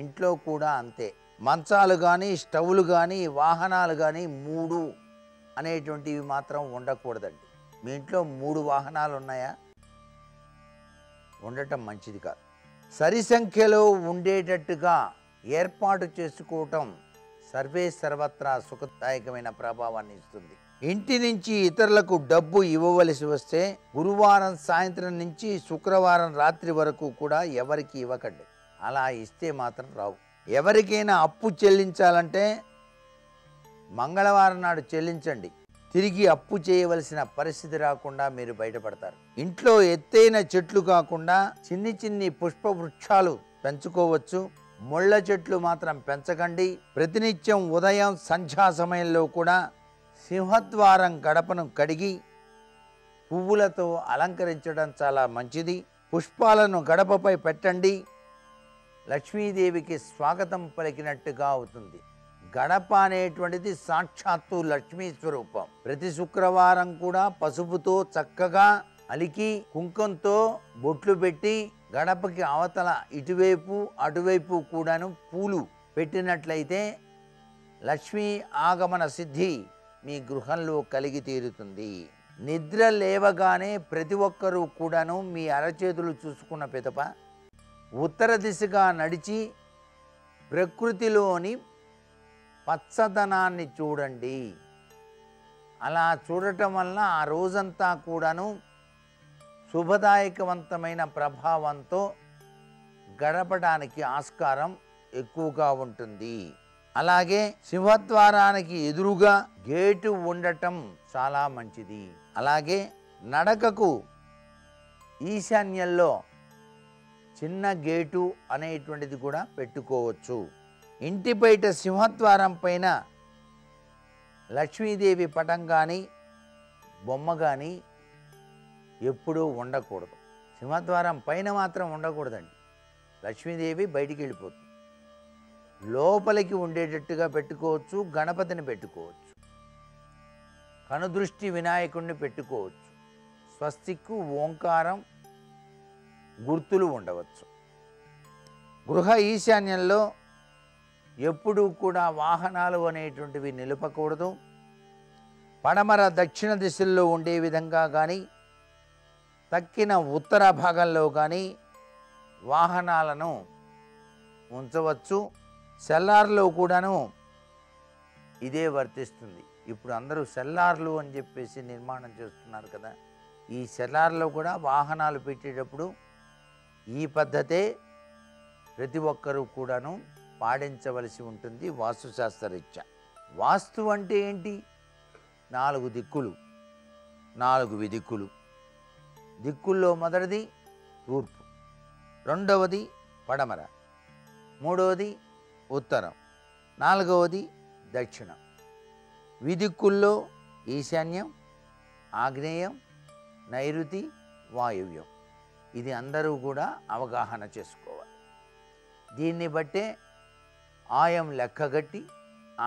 ఇంట్లో కూడా అంతే. మంచాలు కానీ, స్టవ్లు కానీ, వాహనాలు కానీ మూడు అనేటువంటివి మాత్రం ఉండకూడదండి. మీ ఇంట్లో మూడు వాహనాలు ఉన్నాయా? ఉండటం మంచిది కాదు. సరి సంఖ్యలో ఉండేటట్టుగా ఏర్పాటు చేసుకోవటం సర్వే సర్వత్రా సుఖదాయకమైన ప్రభావాన్ని ఇస్తుంది. ఇంటి నుంచి ఇతరులకు డబ్బు ఇవ్వవలసి వస్తే గురువారం సాయంత్రం నుంచి శుక్రవారం రాత్రి వరకు కూడా ఎవరికి ఇవ్వకండి. అలా ఇస్తే మాత్రం రావు. ఎవరికైనా అప్పు చెల్లించాలంటే మంగళవారం నాడు చెల్లించండి. తిరిగి అప్పు చేయవలసిన పరిస్థితి రాకుండా మీరు బయటపడతారు. ఇంట్లో ఎత్తైన చెట్లు కాకుండా చిన్ని చిన్ని పుష్ప వృక్షాలు పెంచుకోవచ్చు. ముళ్ళ చెట్లు మాత్రం పెంచకండి. ప్రతినిత్యం ఉదయం సంధ్యా సమయంలో కూడా సింహద్వారం గడపను కడిగి పువ్వులతో అలంకరించడం చాలా మంచిది. పుష్పాలను గడపపై పెట్టండి. లక్ష్మీదేవికి స్వాగతం పలికినట్టుగా అవుతుంది. గడప అనేటువంటిది సాక్షాత్తు లక్ష్మీ స్వరూపం. ప్రతి శుక్రవారం కూడా పసుపుతో చక్కగా అలికి కుంకంతో బొట్లు పెట్టి గడపకి అవతల ఇటువైపు అటువైపు కూడాను పూలు పెట్టినట్లయితే లక్ష్మీ ఆగమన సిద్ధి మీ గృహంలో కలిగి తీరుతుంది. నిద్ర లేవగానే ప్రతి ఒక్కరూ కూడాను మీ అరచేతులు చూసుకున్న పిదప ఉత్తర దిశగా నడిచి ప్రకృతిలోని పచ్చదనాన్ని చూడండి. అలా చూడటం వల్ల ఆ రోజంతా కూడాను శుభదాయకవంతమైన ప్రభావంతో గడపడానికి ఆస్కారం ఎక్కువగా ఉంటుంది. అలాగే సింహద్వారానికి ఎదురుగా గేటు ఉండటం చాలా మంచిది. అలాగే నడకకు ఈశాన్యంలో చిన్న గేటు అనేటువంటిది కూడా పెట్టుకోవచ్చు. ఇంటి బయట సింహద్వారం పైన లక్ష్మీదేవి పటం కానీ బొమ్మ కానీ ఎప్పుడూ ఉండకూడదు. సింహద్వారం పైన మాత్రం ఉండకూడదండి, లక్ష్మీదేవి బయటికి వెళ్ళిపోతుంది. లోపలికి ఉండేటట్టుగా పెట్టుకోవచ్చు, గణపతిని పెట్టుకోవచ్చు, కనుదృష్టి వినాయకుడిని పెట్టుకోవచ్చు, స్వస్తికు ఓంకారం గుర్తులు ఉండవచ్చు. గృహ ఈశాన్యంలో ఎప్పుడూ కూడా వాహనాలు అనేటువంటివి నిలపకూడదు. పడమర దక్షిణ దిశల్లో ఉండే విధంగా కానీ తక్కిన ఉత్తర భాగంలో కానీ వాహనాలను ఉంచవచ్చు. సెల్లార్లో కూడాను ఇదే వర్తిస్తుంది. ఇప్పుడు అందరూ సెల్లార్లు అని చెప్పేసి నిర్మాణం చేస్తున్నారు కదా, ఈ సెల్లార్లో కూడా వాహనాలు పెట్టేటప్పుడు ఈ పద్ధతే ప్రతి ఒక్కరూ కూడాను పాటించవలసి ఉంటుంది. వాస్తుశాస్త్రరీత్యా వాస్తు అంటే ఏంటి? నాలుగు దిక్కులు, నాలుగు దిక్కులు. దిక్కుల్లో మొదటిది తూర్పు, రెండవది పడమర, మూడవది ఉత్తరం, నాలుగవది దక్షిణం. విదిక్కుల్లో ఈశాన్యం, ఆగ్నేయం, నైరుతి, వాయువ్యం. ఇది అందరూ కూడా అవగాహన చేసుకోవాలి. దీన్ని బట్టే ఆయం లెక్కగట్టి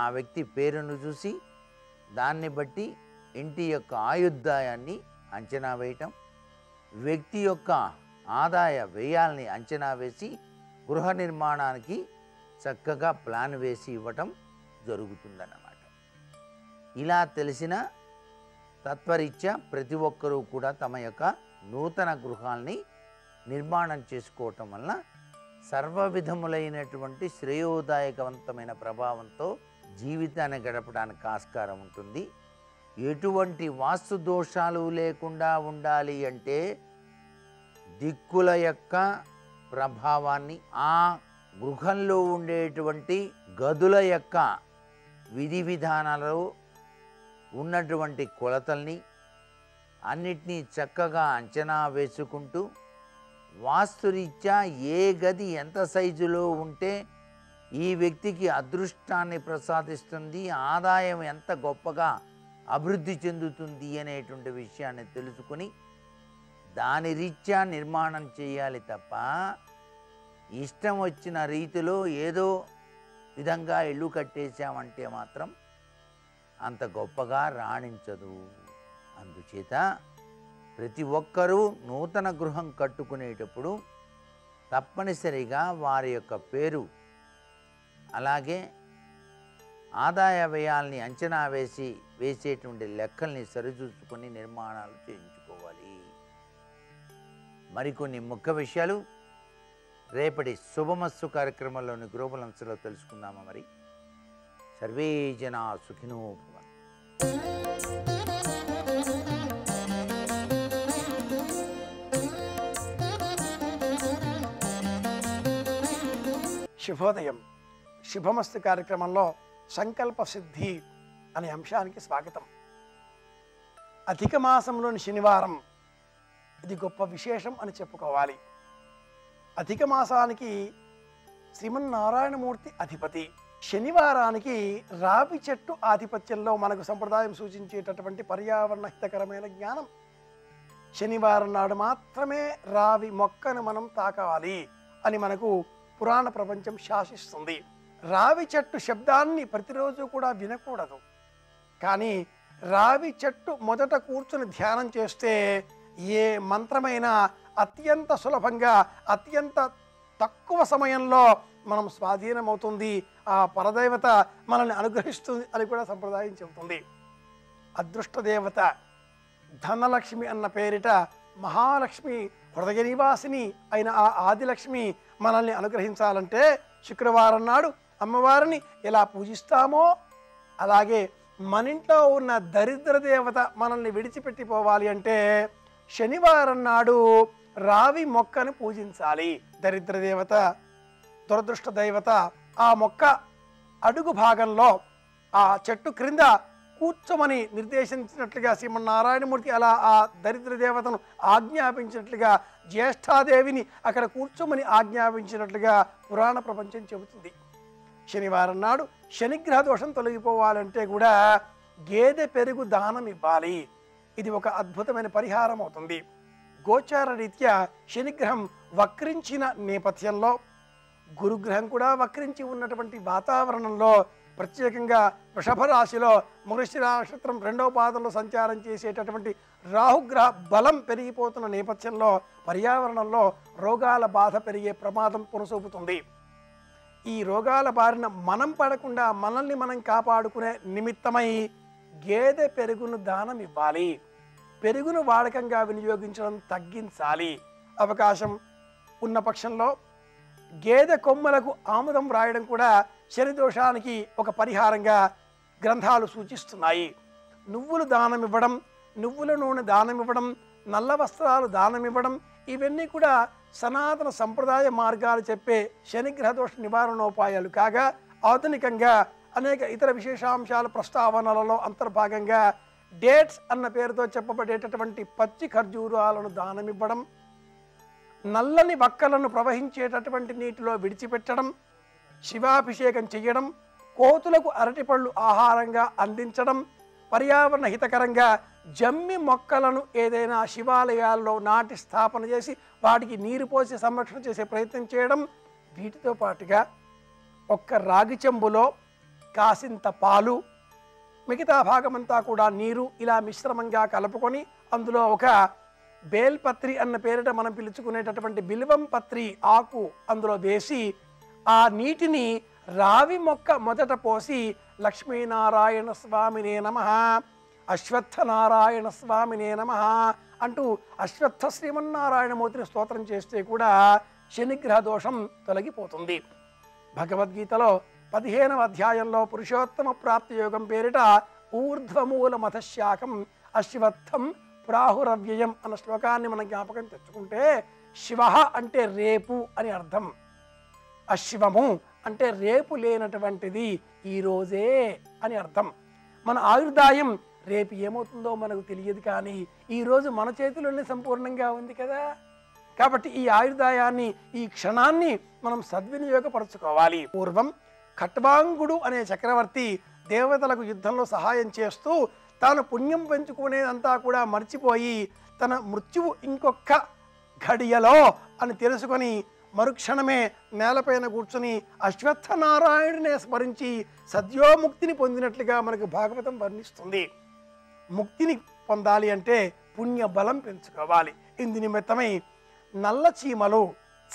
ఆ వ్యక్తి పేరును చూసి దాన్ని బట్టి ఇంటి యొక్క ఆయుర్దాయాన్ని అంచనా వేయటం, వ్యక్తి యొక్క ఆదాయ వ్యయాల్ని అంచనా వేసి గృహ నిర్మాణానికి చక్కగా ప్లాన్ వేసి ఇవ్వటం జరుగుతుందన్నమాట. ఇలా తెలిసిన తత్వరీత్యా ప్రతి ఒక్కరూ కూడా తమ యొక్క నూతన గృహాల్ని నిర్మాణం చేసుకోవటం వలన సర్వ విధములైనటువంటి శ్రేయోదాయకవంతమైన ప్రభావంతో జీవితాన్ని గడపడానికి ఆస్కారం ఉంటుంది. ఎటువంటి వాస్తు దోషాలు లేకుండా ఉండాలి అంటే దిక్కుల యొక్క ప్రభావాన్ని, ఆ గృహంలో ఉండేటువంటి గదుల యొక్క విధి విధానాలలో ఉన్నటువంటి కొలతల్ని అన్నిటినీ చక్కగా అంచనా వేసుకుంటూ వాస్తురీత్యా ఏ గది ఎంత సైజులో ఉంటే ఈ వ్యక్తికి అదృష్టాన్ని ప్రసాదిస్తుంది, ఆదాయం ఎంత గొప్పగా అభివృద్ధి చెందుతుంది అనేటువంటి విషయాన్ని తెలుసుకుని దాని రీత్యా నిర్మాణం చేయాలి తప్ప ఇష్టం వచ్చిన రీతిలో ఏదో విధంగా ఇల్లు కట్టేశామంటే మాత్రం అంత గొప్పగా రాణించదు. అందుచేత ప్రతి ఒక్కరూ నూతన గృహం కట్టుకునేటప్పుడు తప్పనిసరిగా వారి యొక్క పేరు అలాగే ఆదాయ వ్యయాల్ని అంచనా వేసి వేసేటువంటి లెక్కల్ని సరిచూసుకొని నిర్మాణాలు చేయించుకోవాలి. మరికొన్ని ముఖ్య విషయాలు రేపటి శుభమస్తు కార్యక్రమంలోని గృహ బలంలో తెలుసుకుందామా మరి. సర్వే జనా సుఖినో భవంతు. శుభోదయం. శుభమస్తు కార్యక్రమంలో సంకల్ప సిద్ధి అనే అంశానికి స్వాగతం. అధిక మాసంలోని శనివారం ఇది గొప్ప విశేషం అని చెప్పుకోవాలి. అధిక మాసానికి శ్రీమన్నారాయణమూర్తి అధిపతి, శనివారానికి రావి చెట్టు ఆధిపత్యంలో మనకు సంప్రదాయం సూచించేటటువంటి పర్యావరణ హితకరమైన జ్ఞానం. శనివారం నాడు మాత్రమే రావి మొక్కను మనం తాకాలి అని మనకు పురాణ ప్రపంచం శాసిస్తుంది. రావి చెట్టు శబ్దాన్ని ప్రతిరోజు కూడా వినకూడదు, కానీ రావి చెట్టు మొదట కూర్చుని ధ్యానం చేస్తే ఏ మంత్రమైనా అత్యంత సులభంగా అత్యంత తక్కువ సమయంలో మనం స్వాధీనమవుతుంది, ఆ పరదేవత మనల్ని అనుగ్రహిస్తుంది అని కూడా సంప్రదాయం చెబుతుంది. అదృష్ట దేవత ధనలక్ష్మి అన్న పేరిట మహాలక్ష్మి హృదయ నివాసిని అయిన ఆ ఆదిలక్ష్మి మనల్ని అనుగ్రహించాలంటే శుక్రవారం నాడు అమ్మవారిని ఎలా పూజిస్తామో అలాగే మన ఇంట్లో ఉన్న దరిద్ర దేవత మనల్ని విడిచిపెట్టిపోవాలి అంటే శనివారం నాడు రావి మొక్కను పూజించాలి. దరిద్ర దేవత, దురదృష్ట దైవత ఆ మొక్క అడుగు భాగంలో ఆ చెట్టు క్రింద కూర్చోమని నిర్దేశించినట్లుగా శ్రీమన్నారాయణమూర్తి అలా ఆ దరిద్ర దేవతను ఆజ్ఞాపించినట్లుగా జ్యేష్ఠాదేవిని అక్కడ కూర్చోమని ఆజ్ఞాపించినట్లుగా పురాణ ప్రపంచం చెబుతుంది. శనివారం నాడు శనిగ్రహ దోషం తొలగిపోవాలంటే కూడా గేదె పెరుగు దానం ఇవ్వాలి. ఇది ఒక అద్భుతమైన పరిహారం అవుతుంది. గోచార రీత్యా శనిగ్రహం వక్రించిన నేపథ్యంలో గురుగ్రహం కూడా వక్రించి ఉన్నటువంటి వాతావరణంలో ప్రత్యేకంగా వృషభ రాశిలో మృగశిర నక్షత్రం రెండవ పాదంలో సంచారం చేసేటటువంటి రాహుగ్రహ బలం పెరిగిపోతున్న నేపథ్యంలో పర్యావరణంలో రోగాల బాధ పెరిగే ప్రమాదం కొనసాగుతుంది. ఈ రోగాల బారిన మనం పడకుండా మనల్ని మనం కాపాడుకునే నిమిత్తమై గేదె పెరుగును దానం ఇవ్వాలి. పెరుగును వాడకంగా వినియోగించడం తగ్గించాలి. అవకాశం ఉన్న పక్షంలో గేదె కొమ్మలకు ఆముదం రాయడం కూడా శని దోషానికి ఒక పరిహారంగా గ్రంథాలు సూచిస్తున్నాయి. నువ్వులు దానం ఇవ్వడం, నువ్వుల నూనె దానం ఇవ్వడం, నల్ల వస్త్రాలు దానం ఇవ్వడం ఇవన్నీ కూడా సనాతన సంప్రదాయ మార్గాలు చెప్పే శనిగ్రహ దోష నివారణోపాయాలు కాగా, ఆధునికంగా అనేక ఇతర విశేషాంశాల ప్రస్తావనలలో అంతర్భాగంగా డేట్స్ అన్న పేరుతో చెప్పబడేటటువంటి పచ్చి ఖర్జూరాలను దానం ఇవ్వడం, నల్లని వక్కలను ప్రవహించేటటువంటి నీటిలో విడిచిపెట్టడం, శివాభిషేకం చేయడం, కోతులకు అరటిపళ్ళు ఆహారంగా అందించడం, పర్యావరణ హితకరంగా జమ్మి మొక్కలను ఏదైనా శివాలయాల్లో నాటి స్థాపన చేసి వాటికి నీరు పోసి సంరక్షణ చేసే ప్రయత్నం చేయడం, వీటితో పాటుగా ఒక్క రాగి చెంబులో కాసింత పాలు మిగతా భాగమంతా కూడా నీరు ఇలా మిశ్రమంగా కలుపుకొని అందులో ఒక బేల్పత్రి అన్న పేరిట మనం పిలుచుకునేటటువంటి బిల్వం పత్రి ఆకు అందులో వేసి ఆ నీటిని రావి మొక్క మొదట పోసి లక్ష్మీనారాయణ స్వామినే నమః, అశ్వత్థనారాయణ స్వామినే నమః అంటూ అశ్వత్థ శ్రీమన్నారాయణమూర్తిని స్తోత్రం చేస్తే కూడా శనిగ్రహ దోషం తొలగిపోతుంది. భగవద్గీతలో పదిహేనవ అధ్యాయంలో పురుషోత్తమ ప్రాప్తి యోగం పేరిట ఊర్ధ్వమూల మధశాఖం అశ్వత్థం ప్రాహురవ్యయం అన్న శ్లోకాన్ని మనం జ్ఞాపకం తెచ్చుకుంటే శివ అంటే రేపు అని అర్థం. అశివము అంటే రేపు లేనటువంటిది, ఈరోజే అని అర్థం. మన ఆయుర్దాయం రేపు ఏమవుతుందో మనకు తెలియదు, కానీ ఈరోజు మన చేతిలోనే సంపూర్ణంగా ఉంది కదా. కాబట్టి ఈ ఆయుర్దాయాన్ని, ఈ క్షణాన్ని మనం సద్వినియోగపరచుకోవాలి. పూర్వం ఖట్వాంగుడు అనే చక్రవర్తి దేవతలకు యుద్ధంలో సహాయం చేస్తూ తాను పుణ్యం పెంచుకునేదంతా కూడా మర్చిపోయి తన మృత్యువు ఇంకొక ఘడియలో అని తెలుసుకొని మరుక్షణమే నేలపైన కూర్చుని అశ్వత్థనారాయణునే స్మరించి సద్యోముక్తిని పొందినట్లుగా మనకు భాగవతం వర్ణిస్తుంది. ముక్తిని పొందాలి అంటే పుణ్య బలం పెంచుకోవాలి. ఇందు నిమిత్తమై నల్ల చీమలు,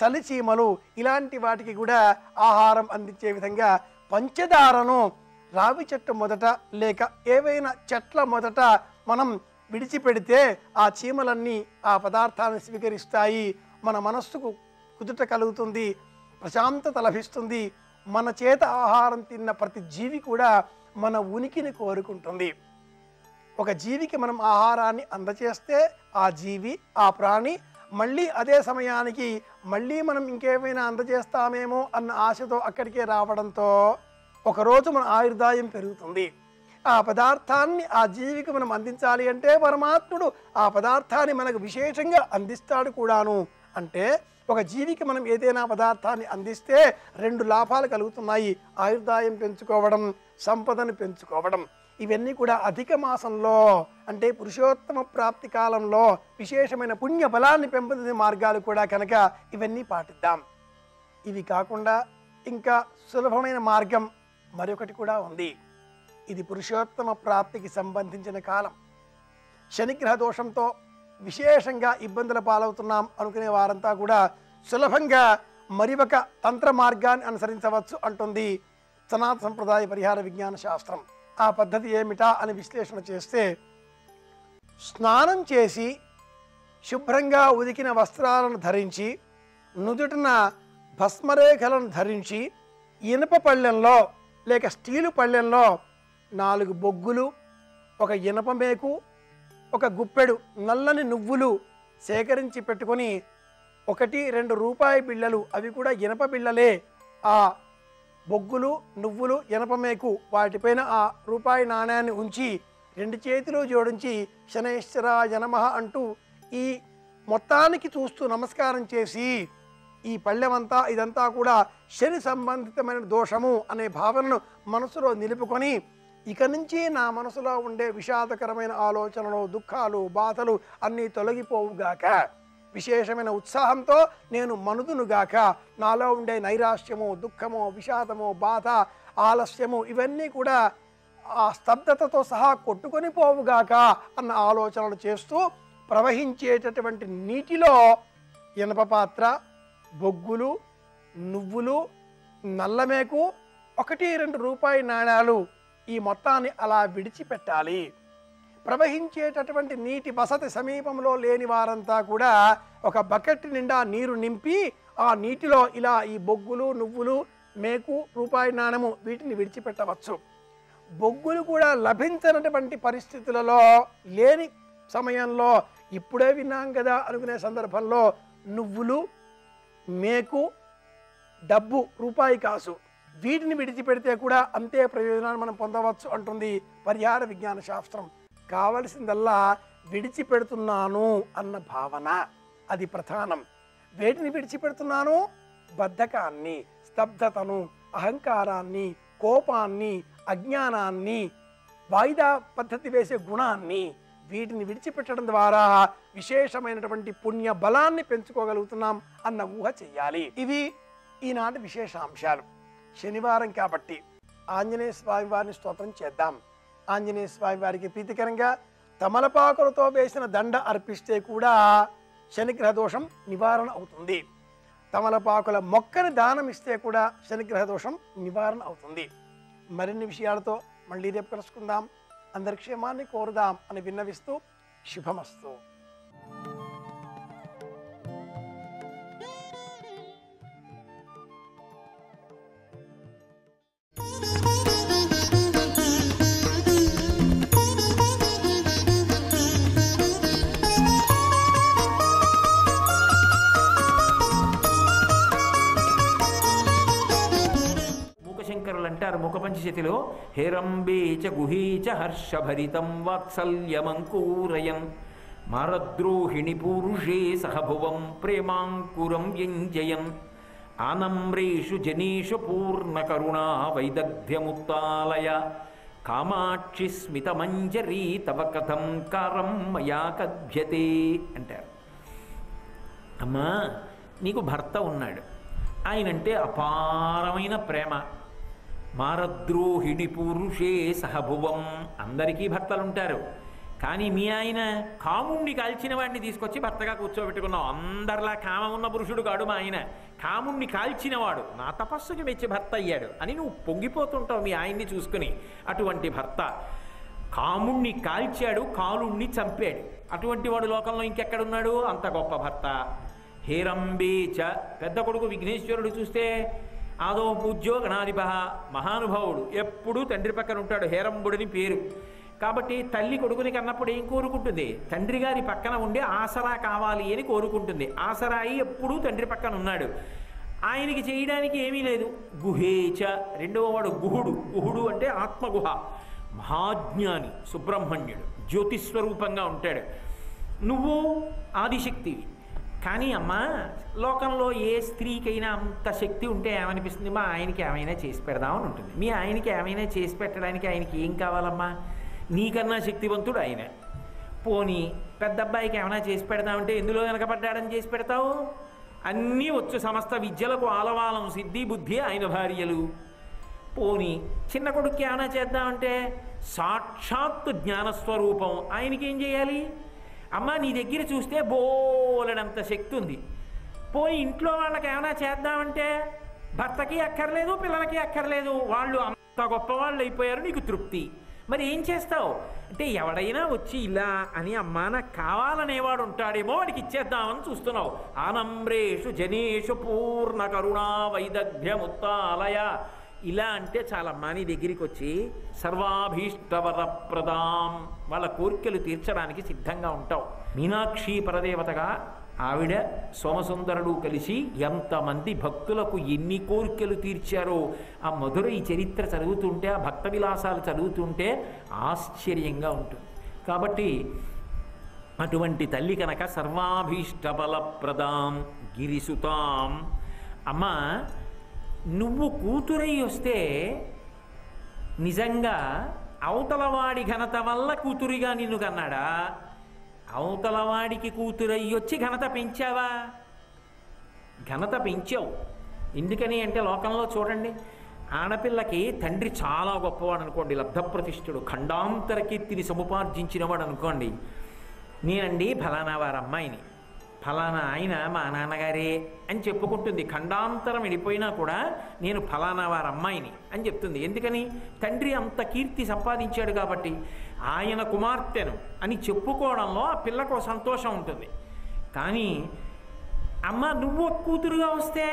చలి చీమలు ఇలాంటి వాటికి కూడా ఆహారం అందించే విధంగా పంచదారను రావి చెట్టు మొదట లేక ఏవైనా చెట్ల మొదట మనం విడిచిపెడితే ఆ చీమలన్నీ ఆ పదార్థాన్ని స్వీకరిస్తాయి. మన మనస్సుకు కుదుట కలుగుతుంది, ప్రశాంతత లభిస్తుంది. మన చేత ఆహారం తిన్న ప్రతి జీవి కూడా మన ఉనికిని కోరుకుంటుంది. ఒక జీవికి మనం ఆహారాన్ని అందజేస్తే ఆ జీవి, ఆ ప్రాణి మళ్ళీ అదే సమయానికి మళ్ళీ మనం ఇంకేమైనా అందజేస్తామేమో అన్న ఆశతో అక్కడికే రావడంతో ఒకరోజు మన ఆయుర్దాయం పెరుగుతుంది. ఆ పదార్థాన్ని ఆ జీవికి మనం అందించాలి అంటే పరమాత్ముడు ఆ పదార్థాన్ని మనకు విశేషంగా అందిస్తాడు కూడాను. అంటే ఒక జీవికి మనం ఏదైనా పదార్థాన్ని అందిస్తే రెండు లాభాలు కలుగుతున్నాయి. ఆయుర్దాయం పెంచుకోవడం, సంపదను పెంచుకోవడం. ఇవన్నీ కూడా అధిక మాసంలో అంటే పురుషోత్తమ ప్రాప్తి కాలంలో విశేషమైన పుణ్య బలాన్ని పెంపొందే మార్గాలు కూడా కనుక ఇవన్నీ పాటిద్దాం. ఇవి కాకుండా ఇంకా సులభమైన మార్గం మరొకటి కూడా ఉంది. ఇది పురుషోత్తమ ప్రాప్తికి సంబంధించిన కాలం. శనిగ్రహ దోషంతో విశేషంగా ఇబ్బందుల పాలవుతున్నాం అనుకునే వారంతా కూడా సులభంగా మరి ఒక తంత్ర మార్గాన్ని అనుసరించవచ్చు అంటుంది సనాతన సంప్రదాయ పరిహార విజ్ఞాన శాస్త్రం. ఆ పద్ధతి ఏమిటా అని విశ్లేషణ చేస్తే, స్నానం చేసి శుభ్రంగా ఉదికిన వస్త్రాలను ధరించి, నుదుటిన భస్మరేఖలను ధరించి, ఇనుప పళ్ళెంలో లేక స్టీలు పళ్ళెంలో నాలుగు బొగ్గులు, ఒక ఇనప మేకు, ఒక గుప్పెడు నల్లని నువ్వులు సేకరించి పెట్టుకొని ఒకటి రెండు రూపాయి బిళ్ళలు, అవి కూడా ఇనప బిళ్ళలే, ఆ బొగ్గులు నువ్వులు ఎనపమేకు వాటిపైన ఆ రూపాయి నాణ్యాన్ని ఉంచి రెండు చేతులు జోడించి శనేశ్వరాయ నమః అంటూ ఈ మొత్తానికి చూస్తూ నమస్కారం చేసి ఈ పళ్ళెమంతా ఇదంతా కూడా శని సంబంధితమైన దోషము అనే భావనను మనసులో నిలుపుకొని ఇక నుంచి నా మనసులో ఉండే విషాదకరమైన ఆలోచనలు దుఃఖాలు బాధలు అన్నీ తొలగిపోవుగాక విశేషమైన ఉత్సాహంతో నేను మనుదునుగాక నాలో ఉండే నైరాశ్యము దుఃఖము విషాదము బాధ ఆలస్యము ఇవన్నీ కూడా ఆ స్తబ్దతతో సహా కొట్టుకొని పోవుగాక అన్న ఆలోచనలు చేస్తూ ప్రవహించేటటువంటి నీటిలో ఇనప పాత్ర బొగ్గులు నువ్వులు నల్లమేకు ఒకటి రెండు రూపాయి నాణాలు ఈ మొత్తాన్ని అలా విడిచిపెట్టాలి. ప్రవహించేటటువంటి నీటి వసతి సమీపంలో లేని వారంతా కూడా ఒక బకెట్ నిండా నీరు నింపి ఆ నీటిలో ఇలా ఈ బొగ్గులు నువ్వులు మేకు రూపాయి నాణము వీటిని విడిచిపెట్టవచ్చు. బొగ్గులు కూడా లభించినటువంటి పరిస్థితులలో లేని సమయంలో ఇప్పుడే విన్నాం కదా అనుకునే సందర్భంలో నువ్వులు మేకు డబ్బు రూపాయి కాసు వీటిని విడిచిపెడితే కూడా అంతే ప్రయోజనాన్ని మనం పొందవచ్చు అంటుంది పరిహార విజ్ఞాన శాస్త్రం. కావలసిందల్లా విడిచిపెడుతున్నాను అన్న భావన అది ప్రధానం. వేటిని విడిచిపెడుతున్నాను? బద్ధకాన్ని, స్తబ్దతను, అహంకారాన్ని, కోపాన్ని, అజ్ఞానాన్ని, వాయిదా పద్ధతి వేసే గుణాన్ని వీటిని విడిచిపెట్టడం ద్వారా విశేషమైనటువంటి పుణ్య బలాన్ని పెంచుకోగలుగుతున్నాం అన్న ఊహ చెయ్యాలి. ఇవి ఈనాటి విశేషాంశాలు. శనివారం కాబట్టి ఆంజనేయ స్వామి వారిని స్తోత్రం చేద్దాం. ఆంజనేయ స్వామి వారికి ప్రీతికరంగా తమలపాకులతో వేసిన దండ అర్పిస్తే కూడా శనిగ్రహ దోషం నివారణ అవుతుంది. తమలపాకుల మొక్కని దానం ఇస్తే కూడా శనిగ్రహ దోషం నివారణ అవుతుంది. మరిన్ని విషయాలతో మళ్ళీ రేపు కలుసుకుందాం. అందరి క్షేమాన్ని కోరుదాం అని విన్నవిస్తూ శుభమస్తు. ముఖపంచశతిలో హేరంబే చ గుహీచ హర్షభరితం వాత్సల్యమంకూరయం మారద్రోహిణి పూరుషే సహభువం ప్రేమాంకురం యంజయం ఆనమ్రేషు జనేషు పూర్ణకరుణా వైదగ్ధ్యముత్తాలయ కామాక్షి స్మితమంజరీ తవ కథం కారం మయా కథ్యతే అంటారు. అమ్మా, నీకు భర్త ఉన్నాడు, ఆయనంటే అపారమైన ప్రేమ. మారద్రోహిణి పురుషే సహభువం, అందరికీ భర్తలుంటారు, కానీ మీ ఆయన కాముణ్ణి కాల్చిన వాడిని తీసుకొచ్చి భర్తగా కూర్చోబెట్టుకున్నాం. అందరిలా కామం ఉన్న పురుషుడు కాడు మా ఆయన, కాముణ్ణి కాల్చినవాడు, నా తపస్సుకి మెచ్చి భర్త అయ్యాడు అని నువ్వు పొంగిపోతుంటావు మీ ఆయన్ని చూసుకుని. అటువంటి భర్త కాముణ్ణి కాల్చాడు, కాలుణ్ణి చంపాడు, అటువంటి వాడు లోకంలో ఇంకెక్కడున్నాడు? అంత గొప్ప భర్త. హేరంబేచ, పెద్ద కొడుకు విఘ్నేశ్వరుడు చూస్తే ఆదో పూజ్యో గణాధిప, మహానుభావుడు, ఎప్పుడూ తండ్రి పక్కన ఉంటాడు, హేరంబుడని పేరు. కాబట్టి తల్లి కొడుకుని కన్నప్పుడు ఏం కోరుకుంటుంది? తండ్రి గారి పక్కన ఉండే ఆసరా కావాలి అని కోరుకుంటుంది. ఆసరాయి ఎప్పుడూ తండ్రి పక్కన ఉన్నాడు, ఆయనకి చేయడానికి ఏమీ లేదు. గుహేచ, రెండవ వాడు గుహుడు. గుహుడు అంటే ఆత్మగుహ, మహాజ్ఞాని, సుబ్రహ్మణ్యుడు, జ్యోతిస్వరూపంగా ఉంటాడు. నువ్వు ఆదిశక్తివి, కానీ అమ్మ, లోకంలో ఏ స్త్రీకైనా అంత శక్తి ఉంటే ఏమనిపిస్తుంది? మా ఆయనకి ఏమైనా చేసి పెడదామని ఉంటుంది. మీ ఆయనకి ఏమైనా చేసి పెట్టడానికి ఆయనకి ఏం కావాలమ్మా? నీకన్నా శక్తివంతుడు ఆయన. పోనీ పెద్ద అబ్బాయికి ఏమైనా చేసి పెడదామంటే ఎందులో వెనకబడ్డాడని చేసి పెడతావు? అన్నీ వచ్చు, సమస్త విద్యలకు ఆలవాలం, సిద్ధి బుద్ధి ఆయన భార్యలు. పోనీ చిన్న కొడుక్కి ఏమైనా చేద్దామంటే సాక్షాత్తు జ్ఞానస్వరూపం, ఆయనకి ఏం చేయాలి? అమ్మ, నీ దగ్గర చూస్తే బోలెడంత శక్తి ఉంది. పోయి ఇంట్లో వాళ్ళకి ఏమైనా చేద్దామంటే భర్తకి అక్కర్లేదు, పిల్లలకి అక్కర్లేదు, వాళ్ళు అంత గొప్పవాళ్ళు అయిపోయారు, నీకు తృప్తి. మరి ఏం చేస్తావు అంటే, ఎవడైనా వచ్చి ఇలా అని అమ్మా నాకు కావాలనేవాడు ఉంటాడేమో వాడికి ఇచ్చేద్దామని చూస్తున్నావు. ఆనమ్రేషు జనేషు పూర్ణ కరుణా వైదగ్ధ్యముత్తాలయ, ఇలా అంటే చాలమ్మా నీ దగ్గరికి వచ్చి సర్వాభీష్టవరప్రదాం, వాళ్ళ కోరికలు తీర్చడానికి సిద్ధంగా ఉంటావు. మీనాక్షి పరదేవతగా ఆవిడ సోమసుందరుడు కలిసి ఎంతమంది భక్తులకు ఎన్ని కోరికలు తీర్చారో ఆ మధురై చరిత్ర చదువుతుంటే ఆ భక్త విలాసాలు చదువుతుంటే ఆశ్చర్యంగా ఉంటుంది. కాబట్టి అటువంటి తల్లి కనుక సర్వాభీష్ట బలప్రదాం గిరిసుతాం. అమ్మ నువ్వు కూతురై వస్తే నిజంగా అవతలవాడి ఘనత వల్ల కూతురిగా నిన్ను కన్నాడా, అవతలవాడికి కూతురయ్యొచ్చి ఘనత పెంచావా? ఘనత పెంచావు. ఎందుకని అంటే లోకంలో చూడండి, ఆడపిల్లకి తండ్రి చాలా గొప్పవాడు అనుకోండి, లబ్ధప్రతిష్ఠుడు, ఖండాంతర కీర్తిని సముపార్జించినవాడు అనుకోండి, నేనండి ఫలానా వారి అమ్మాయిని, ఫలానా ఆయన మా నాన్నగారే అని చెప్పుకుంటుంది, ఖండాంతరం వెళ్ళిపోయినా కూడా నేను ఫలానా వారి అమ్మాయిని అని చెప్తుంది. ఎందుకని? తండ్రి అంత కీర్తి సంపాదించాడు కాబట్టి. ఆయన కుమార్తెను అని చెప్పుకోవడంలో ఆ పిల్లకు సంతోషం ఉంటుంది. కానీ అమ్మ నువ్వు కూతురుగా వస్తే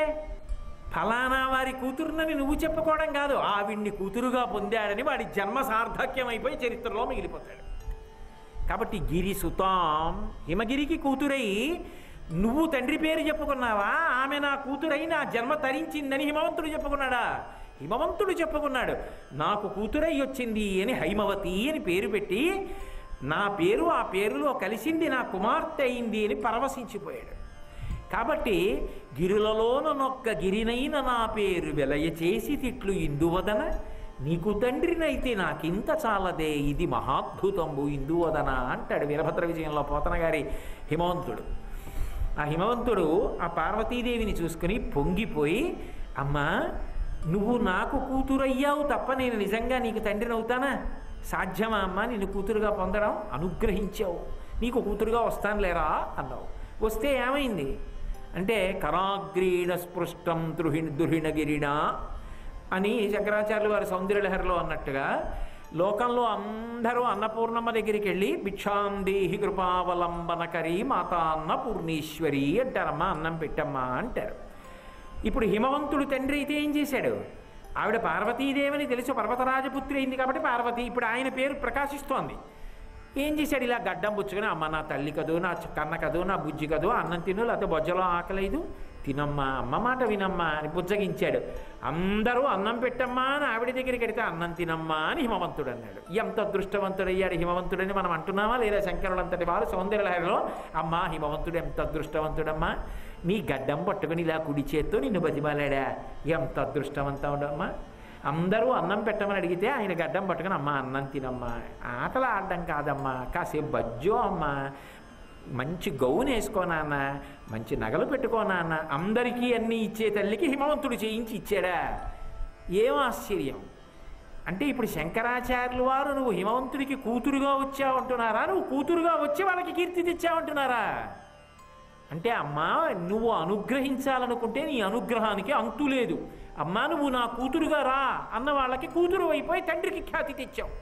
ఫలానా వారి కూతురునని నువ్వు చెప్పుకోవడం కాదు, ఆవిడ్ని కూతురుగా పొందాడని వాడి జన్మ సార్థక్యమైపోయి చరిత్రలో మిగిలిపోతాడు. కాబట్టి గిరిసుతాం, హిమగిరికి కూతురై నువ్వు తండ్రి పేరు చెప్పుకున్నావా, ఆమె నా కూతురై నా జన్మ తరించిందని హిమవంతుడు చెప్పుకున్నాడా? హిమవంతుడు చెప్పుకున్నాడు, నాకు కూతురై వచ్చింది అని హైమవతి అని పేరు పెట్టి నా పేరు ఆ పేరులో కలిసింది, నా కుమార్తె అయింది అని పరవశించిపోయాడు. కాబట్టి గిరులలోనొక్క గిరినైన నా పేరు వెలయ చేసి తిట్లు ఇందువదన, నీకు తండ్రినైతే నాకింత చాలదే, ఇది మహాద్భుతంబు ఇందువదన అంటాడు వీరభద్ర విజయంలో పోతన గారి హిమవంతుడు. ఆ హిమవంతుడు ఆ పార్వతీదేవిని చూసుకుని పొంగిపోయి, అమ్మా నువ్వు నాకు కూతురయ్యావు తప్ప నేను నిజంగా నీకు తండ్రిని అవుతానా? సాధ్యమా అమ్మా నిన్ను కూతురుగా పొందడం? అనుగ్రహించావు, నీకు కూతురుగా వస్తాను లేరా అన్నావు. వస్తే ఏమైంది అంటే కరాగ్రీణ స్పృష్టం దృహిణ దుహిణగిరిణా అని శంకరాచార్యులు వారి సౌందర్యలహరిలో అన్నట్టుగా లోకంలో అందరూ అన్నపూర్ణమ్మ దగ్గరికి వెళ్ళి భిక్షాం దేహి కృపావలంబనకరి మాతా అన్నపూర్ణేశ్వరి అంటారమ్మా, అన్నం పెట్టమ్మా అంటారు. ఇప్పుడు హిమవంతుడు తండ్రి అయితే ఏం చేశాడు? ఆవిడ పార్వతీదేవిని తెలుసు, పర్వతరాజపుత్రి అయింది కాబట్టి పార్వతి, ఇప్పుడు ఆయన పేరు ప్రకాశిస్తోంది. ఏం చేశాడు? ఇలా గడ్డం పుచ్చుకొని, అమ్మ నా తల్లి కదూ, నా కన్న కదూ, నా బుజ్జి కదూ, అన్నం తిను, లేకపోతే బొజ్జలో ఆకలేదు, తినమ్మా, అమ్మ మాట వినమ్మా అని బుజ్జగించాడు. అందరూ అన్నం పెట్టమ్మా అని ఆవిడ దగ్గరికి వెడితే అన్నం తినమ్మా అని హిమవంతుడు అన్నాడు. ఎంత అదృష్టవంతుడయ్యాడు హిమవంతుడని మనం అంటున్నామా లేదా? శంకరులంతటి వారు సౌందర్యలహరిలో అమ్మ హిమవంతుడు ఎంత అదృష్టవంతుడమ్మా, నీ గడ్డం పట్టుకుని ఇలా కుడి చేత్తో నిన్ను బతిమాలాడా, ఎంత అదృష్టవంతమ్మా. అందరూ అన్నం పెట్టమని అడిగితే ఆయన గడ్డం పట్టుకుని, అమ్మ అన్నం తినమ్మా, ఆటలు ఆడడం కాదమ్మా, కాసేపు బజ్జో అమ్మ, మంచి గౌను వేసుకోనాన్న, మంచి నగలు పెట్టుకోనాన్న, అందరికీ అన్నీ ఇచ్చే తల్లికి హిమవంతుడు చేయించి ఇచ్చాడా? ఏం ఆశ్చర్యం అంటే ఇప్పుడు శంకరాచార్యులు వారు నువ్వు హిమవంతుడికి కూతురుగా వచ్చావంటున్నారా, నువ్వు కూతురుగా వచ్చి వాళ్ళకి కీర్తి తెచ్చావంటున్నారా? అంటే అమ్మా నువ్వు అనుగ్రహించాలనుకుంటే నీ అనుగ్రహానికి అంతు లేదు. అమ్మ నువ్వు నా కూతురుగా రా అన్న వాళ్ళకి కూతురు అయిపోయి తండ్రికి ఖ్యాతి తెచ్చావు.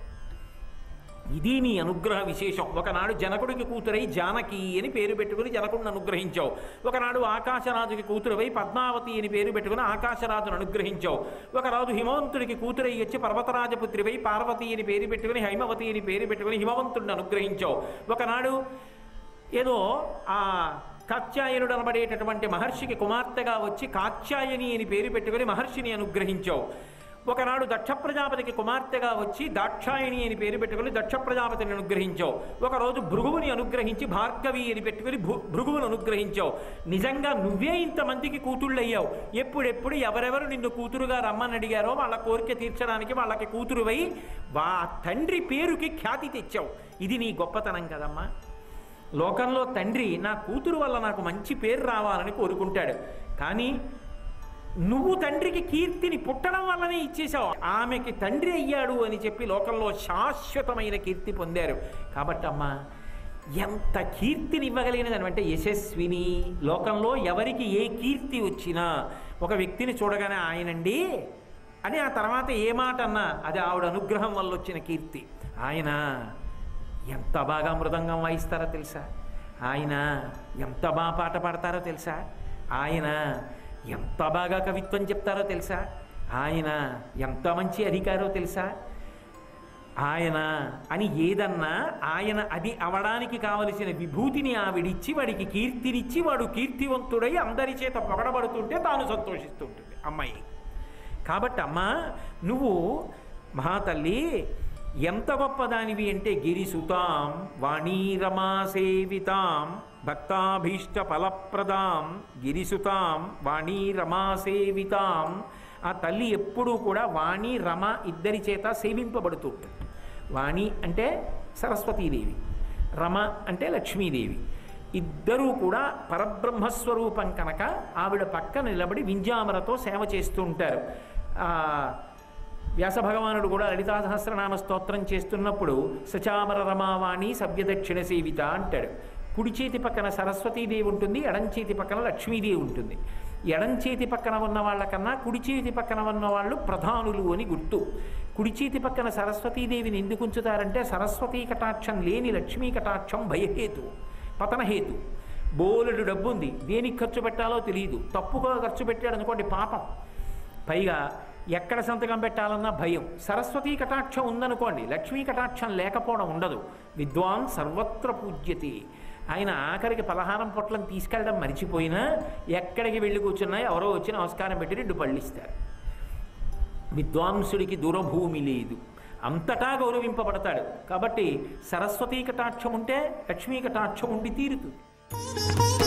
ఇది నీ అనుగ్రహ విశేషం. ఒకనాడు జనకుడికి కూతురై జానకి అని పేరు పెట్టుకుని జనకుడిని అనుగ్రహించావు, ఒకనాడు ఆకాశరాజుకి కూతురువై పద్మావతి అని పేరు పెట్టుకుని ఆకాశరాజును అనుగ్రహించావు, ఒకరాజు హిమవంతుడికి కూతురై వచ్చి పర్వతరాజపుత్రివై పార్వతి అని పేరు పెట్టుకుని హైమవతి అని పేరు పెట్టుకుని హిమవంతుడిని అనుగ్రహించావు, ఒకనాడు ఏదో ఆ కాత్యాయనుడు అనబడేటటువంటి మహర్షికి కుమార్తెగా వచ్చి కాత్యాయని అని పేరు పెట్టుకుని మహర్షిని అనుగ్రహించావు, ఒకనాడు దక్ష ప్రజాపతికి కుమార్తెగా వచ్చి దాక్షాయణి అని పేరు పెట్టుకుని దక్ష ప్రజాపతిని అనుగ్రహించావు, ఒకరోజు భృగువుని అనుగ్రహించి భార్గవి అని పెట్టుకుని భృగువును అనుగ్రహించావు. నిజంగా నువ్వే ఇంతమందికి కూతుళ్ళు అయ్యావు. ఎప్పుడెప్పుడు ఎవరెవరు నిన్ను కూతురుగా రమ్మని అడిగారో వాళ్ళ కోరిక తీర్చడానికి వాళ్ళకి కూతురువై వా తండ్రి పేరుకి ఖ్యాతి తెచ్చావు. ఇది నీ గొప్పతనం కదమ్మా. లోకంలో తండ్రి నా కూతురు వల్ల నాకు మంచి పేరు రావాలని కోరుకుంటాడు, కానీ నువ్వు తండ్రికి కీర్తిని పుట్టడం వల్లనే ఇచ్చేశావు. ఆమెకి తండ్రి అయ్యాడు అని చెప్పి లోకంలో శాశ్వతమైన కీర్తి పొందారు. కాబట్టి అమ్మా ఎంత కీర్తిని ఇవ్వగలిగినదని అంటే యశస్విని. లోకంలో ఎవరికి ఏ కీర్తి వచ్చినా ఒక వ్యక్తిని చూడగానే ఆయనండి అని ఆ తర్వాత ఏ మాట అన్నా అది ఆవిడ అనుగ్రహం వల్ల వచ్చిన కీర్తి. ఆయన ఎంత బాగా మృదంగం వాయిస్తారో తెలుసా, ఆయన ఎంత బాగా పాట పాడతారో తెలుసా, ఆయన ఎంత బాగా కవిత్వం చెప్తారో తెలుసా, ఆయన ఎంత మంచి అధికారో తెలుసా, ఆయన అని ఏదన్నా ఆయన అది అవడానికి కావలసిన విభూతిని ఆవిడిచ్చి వాడికి కీర్తినిచ్చి వాడు కీర్తివంతుడై అందరి చేత పొగడబడుతుంటే తాను సంతోషిస్తూ ఉంటుంది అమ్మాయి. కాబట్టి అమ్మ నువ్వు మహాతల్లి ఎంత గొప్పదానివి అంటే గిరిసుతాం వాణీరమాసేవితాం భక్తాభీష్ట ఫలప్రదాం గిరిసుతాం వాణీరమాసేవితాం. ఆ తల్లి ఎప్పుడూ కూడా వాణి రమ ఇద్దరి చేత సేవింపబడుతూ ఉంటుంది. వాణి అంటే సరస్వతీదేవి, రమ అంటే లక్ష్మీదేవి. ఇద్దరూ కూడా పరబ్రహ్మస్వరూపం కనుక ఆవిడ పక్క నిలబడి వింజామరతో సేవ చేస్తూ ఉంటారు. వ్యాస భగవానుడు కూడా లలితా సహస్రనామ స్తోత్రం చేస్తున్నప్పుడు సచామర రమావాణి సవ్యదక్షిణ సేవిత అంటాడు. కుడి చేతి పక్కన సరస్వతీదేవి ఉంటుంది, ఎడం చేతి పక్కన లక్ష్మీదేవి ఉంటుంది. ఎడం చేతి పక్కన ఉన్న వాళ్ళకన్నా కుడి చేతి పక్కన ఉన్న వాళ్ళు ప్రధానులు అని గుర్తు. కుడి చేతి పక్కన సరస్వతీదేవిని ఎందుకు ఉంచుతారంటే సరస్వతీ కటాక్షం లేని లక్ష్మీ కటాక్షం భయహేతు, పతనహేతు. బోలెడు డబ్బు ఉంది, దేనికి ఖర్చు పెట్టాలో తెలియదు. తప్పుగా ఖర్చు పెట్టాడు అనుకోండి పాపం. పైగా ఎక్కడ సంతకం పెట్టాలన్నా భయం. సరస్వతీ కటాక్షం ఉందనుకోండి, లక్ష్మీ కటాక్షం లేకపోవడం ఉండదు. విద్వాన్ సర్వత్ర పూజ్యతి. ఆయన ఆఖరికి పలహారం పొట్లను తీసుకెళ్ళడం మరిచిపోయినా ఎక్కడికి వెళ్ళి కూర్చున్నా ఎవరో వచ్చి నమస్కారం పెట్టి రెండు పళ్ళిస్తారు. విద్వాంసుడికి దూరభూమి లేదు, అంతటా గౌరవింపబడతాడు. కాబట్టి సరస్వతీ కటాక్షం ఉంటే లక్ష్మీ కటాక్షం ఉండి తీరుతుంది.